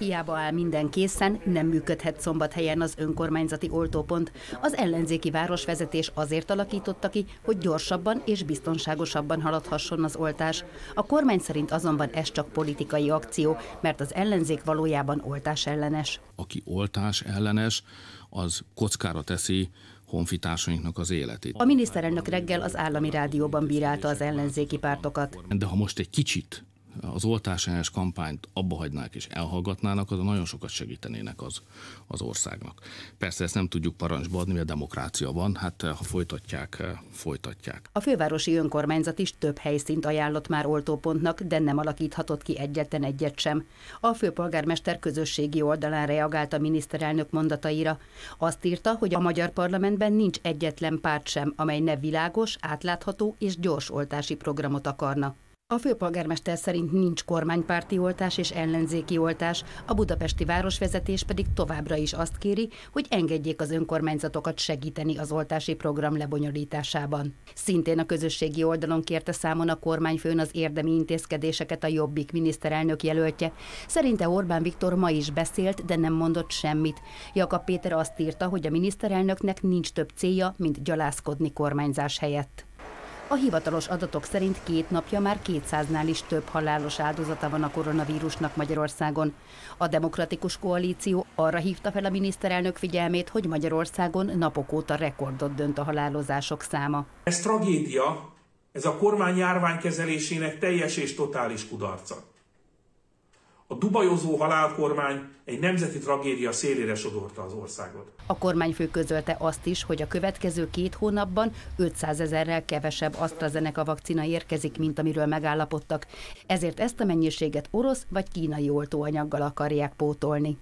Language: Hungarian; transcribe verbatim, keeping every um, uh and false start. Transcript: Hiába áll minden készen, nem működhet Szombathelyen az önkormányzati oltópont. Az ellenzéki városvezetés azért alakította ki, hogy gyorsabban és biztonságosabban haladhasson az oltás. A kormány szerint azonban ez csak politikai akció, mert az ellenzék valójában oltás ellenes. Aki oltás ellenes, az kockára teszi honfitársainknak az életét. A miniszterelnök reggel az állami rádióban bírálta az ellenzéki pártokat. De ha most egy kicsit az oltás ellenes kampányt abbahagynák és elhallgatnának, azon nagyon sokat segítenének az, az országnak. Persze ezt nem tudjuk parancsba adni, mert demokrácia van, hát ha folytatják, folytatják. A fővárosi önkormányzat is több helyszínt ajánlott már oltópontnak, de nem alakíthatott ki egyetlen egyet sem. A főpolgármester közösségi oldalán reagált a miniszterelnök mondataira. Azt írta, hogy a magyar parlamentben nincs egyetlen párt sem, amely ne világos, átlátható és gyors oltási programot akarna. A főpolgármester szerint nincs kormánypárti oltás és ellenzéki oltás, a budapesti városvezetés pedig továbbra is azt kéri, hogy engedjék az önkormányzatokat segíteni az oltási program lebonyolításában. Szintén a közösségi oldalon kérte számon a kormányfőn az érdemi intézkedéseket a Jobbik miniszterelnök jelöltje. Szerinte Orbán Viktor ma is beszélt, de nem mondott semmit. Jakab Péter azt írta, hogy a miniszterelnöknek nincs több célja, mint gyalászkodni kormányzás helyett. A hivatalos adatok szerint két napja már kétszáznál is több halálos áldozata van a koronavírusnak Magyarországon. A Demokratikus Koalíció arra hívta fel a miniszterelnök figyelmét, hogy Magyarországon napok óta rekordot dönt a halálozások száma. Ez tragédia, ez a kormány járványkezelésének teljes és totális kudarca. A dubajozó halálkormány egy nemzeti tragédia szélére sodorta az országot. A kormányfő közölte azt is, hogy a következő két hónapban ötszázezerrel kevesebb AstraZeneca vakcina érkezik, mint amiről megállapodtak. Ezért ezt a mennyiséget orosz vagy kínai oltóanyaggal akarják pótolni.